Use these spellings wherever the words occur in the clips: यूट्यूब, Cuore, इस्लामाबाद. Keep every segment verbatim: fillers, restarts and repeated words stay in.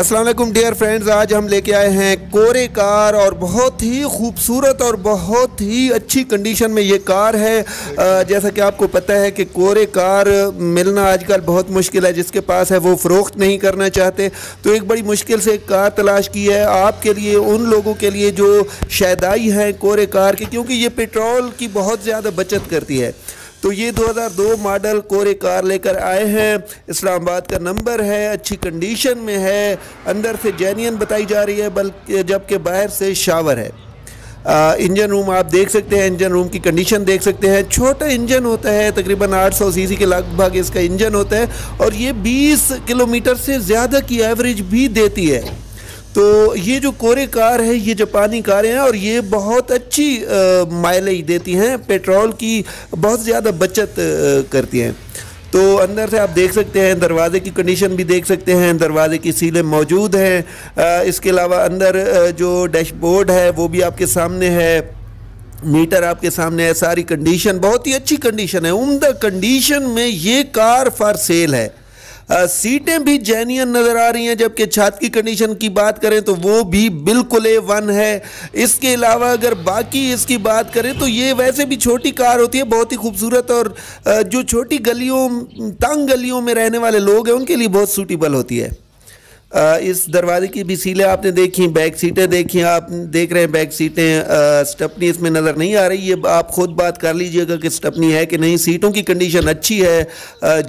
अस्सलाम वालेकुम dear friends, आज हम लेके आए हैं कोरे कार और बहुत ही खूबसूरत और बहुत ही अच्छी कंडीशन में ये कार है। जैसा कि आपको पता है कि कोरे कार मिलना आजकल बहुत मुश्किल है, जिसके पास है वो फ़रोख्त नहीं करना चाहते। तो एक बड़ी मुश्किल से कार तलाश की है आपके लिए, उन लोगों के लिए जो शैदाई हैं कोरे कार की, क्योंकि ये पेट्रोल की बहुत ज़्यादा बचत करती है। तो ये दो हज़ार दो मॉडल कोरे कार लेकर आए हैं, इस्लामाबाद का नंबर है, अच्छी कंडीशन में है, अंदर से जेन्युइन बताई जा रही है, बल्कि जबकि बाहर से शावर है। आ, इंजन रूम आप देख सकते हैं, इंजन रूम की कंडीशन देख सकते हैं। छोटा इंजन होता है, तकरीबन आठ सौ सीसी के लगभग इसका इंजन होता है और ये बीस किलोमीटर से ज़्यादा की एवरेज भी देती है। तो ये जो कोरे कार है ये जापानी कारें हैं और ये बहुत अच्छी माइलेज देती हैं, पेट्रोल की बहुत ज़्यादा बचत करती हैं। तो अंदर से आप देख सकते हैं, दरवाज़े की कंडीशन भी देख सकते हैं, दरवाज़े की सीलें मौजूद हैं। इसके अलावा अंदर जो डैशबोर्ड है वो भी आपके सामने है, मीटर आपके सामने है, सारी कंडीशन बहुत ही अच्छी कंडीशन है। उम्दा कंडीशन में ये कार फॉर सेल है। सीटें भी जेन्युइन नज़र आ रही हैं, जबकि छत की कंडीशन की बात करें तो वो भी बिल्कुल ए वन है। इसके अलावा अगर बाकी इसकी बात करें तो ये वैसे भी छोटी कार होती है, बहुत ही खूबसूरत और जो छोटी गलियों, तंग गलियों में रहने वाले लोग हैं उनके लिए बहुत सूटेबल होती है। इस दरवाजे की भी सीलें आपने देखी, बैक सीटें देखी, आप देख रहे हैं बैक सीटें, स्टपनी इसमें नज़र नहीं आ रही है, आप ख़ुद बात कर लीजिएगा कि स्टपनी है कि नहीं। सीटों की कंडीशन अच्छी है,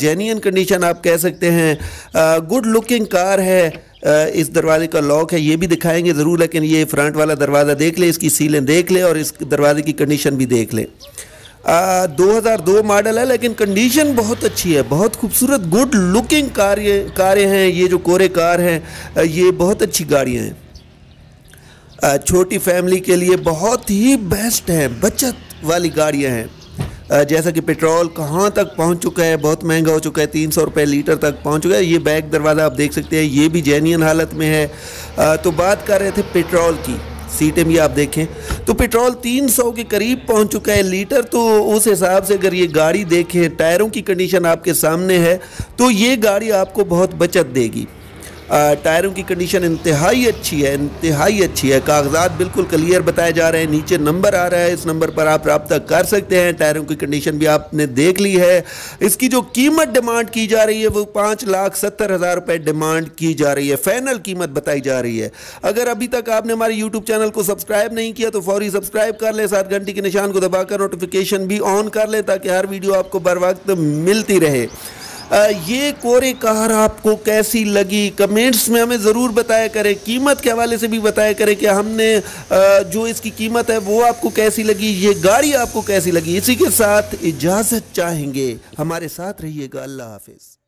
जेन्युइन कंडीशन आप कह सकते हैं, गुड लुकिंग कार है। इस दरवाजे का लॉक है, ये भी दिखाएंगे ज़रूर, लेकिन ये फ्रंट वाला दरवाज़ा देख लें, इसकी सीलें देख लें और इस दरवाजे की कंडीशन भी देख लें। दो हज़ार दो मॉडल है लेकिन कंडीशन बहुत अच्छी है, बहुत खूबसूरत गुड लुकिंग कार्य कारें हैं ये जो कोरे कार हैं, ये बहुत अच्छी गाड़ियां हैं, छोटी फैमिली के लिए बहुत ही बेस्ट हैं, बचत वाली गाड़ियां हैं। जैसा कि पेट्रोल कहां तक पहुंच चुका है, बहुत महंगा हो चुका है, तीन सौ रुपये लीटर तक पहुंच चुका है। ये बैक दरवाज़ा आप देख सकते हैं, ये भी जेन्युइन हालत में है। तो बात कर रहे थे पेट्रोल की, सीटें भी आप देखें तो पेट्रोल तीन सौ के करीब पहुंच चुका है लीटर। तो उस हिसाब से अगर ये गाड़ी देखें, टायरों की कंडीशन आपके सामने है, तो ये गाड़ी आपको बहुत बचत देगी। टायरों की कंडीशन इंतहाई अच्छी है, इंतहाई अच्छी है। कागजात बिल्कुल क्लियर बताए जा रहे हैं, नीचे नंबर आ रहा है, इस नंबर पर आप रब्ता कर सकते हैं। टायरों की कंडीशन भी आपने देख ली है। इसकी जो कीमत डिमांड की जा रही है वो पाँच लाख सत्तर हज़ार रुपये डिमांड की जा रही है, फाइनल कीमत बताई जा रही है। अगर अभी तक आपने हमारे यूट्यूब चैनल को सब्सक्राइब नहीं किया तो फौरी सब्सक्राइब कर लें, साथ घंटी के निशान को दबाकर नोटिफिकेशन भी ऑन कर लें ताकि हर वीडियो आपको बर वक्त मिलती रहे। ये कोरे कार आपको कैसी लगी कमेंट्स में हमें ज़रूर बताया करें, कीमत के हवाले से भी बताया करें कि हमने जो इसकी कीमत है वो आपको कैसी लगी, ये गाड़ी आपको कैसी लगी। इसी के साथ इजाज़त चाहेंगे, हमारे साथ रहिएगा। अल्लाह हाफिज़।